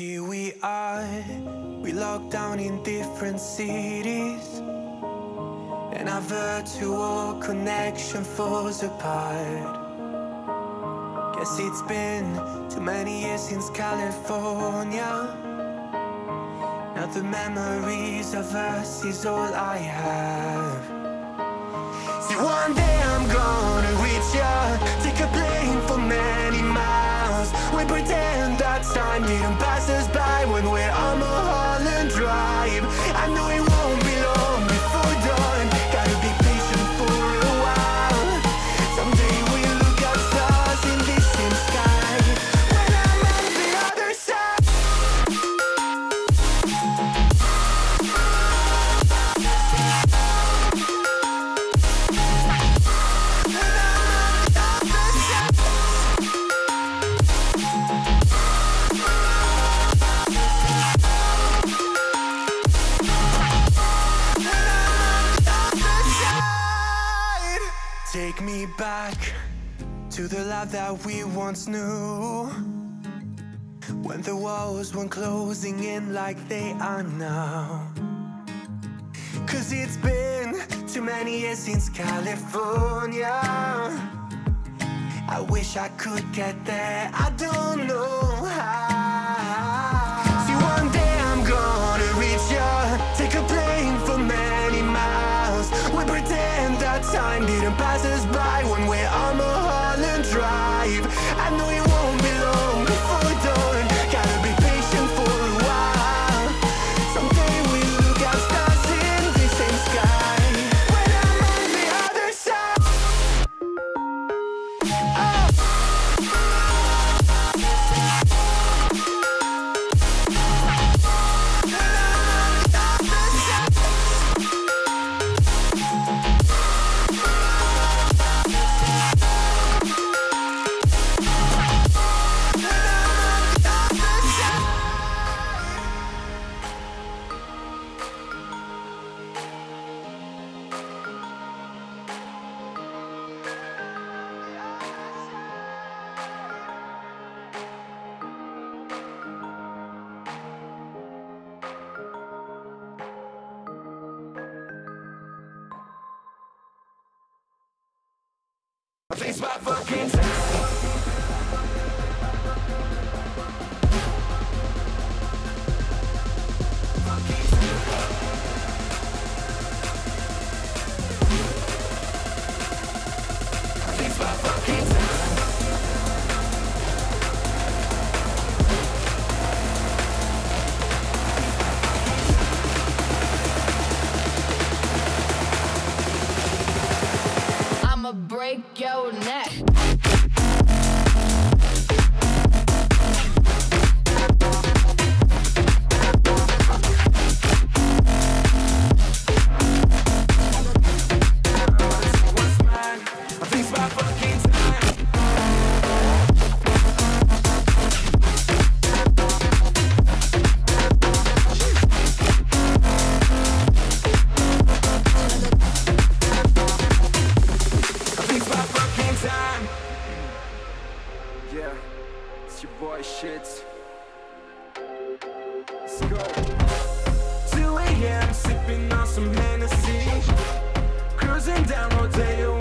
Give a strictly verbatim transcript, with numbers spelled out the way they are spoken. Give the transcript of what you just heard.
Here we are, we locked down in different cities, and our virtual connection falls apart. Guess it's been too many years since California. Now the memories of us is all I have. See, one day I'm gonna reach ya, take a plane for many miles. We pretend that time didn't pass us by when we're on Mulholland Drive. I know it won't be long before dawn, gotta be patient for a while. Someday we'll look at stars in the same sky when I'm on the other side. Take me back to the life that we once knew, when the walls weren't closing in like they are now. Cause it's been too many years since California. I wish I could get there, I don't know how. See, one day I'm gonna reach ya, take a plane for many miles. We pretend that time didn't pass us by when we're on Mulholland Drive. I know it won't be long before dawn, gotta be patient for a while. Someday we look at stars in the same sky when I'm on the other side. It's my fucking time. Break your neck. Yeah, it's your boy Shits. Let's go. two A M sipping on some Hennessy, cruising down Rodeo.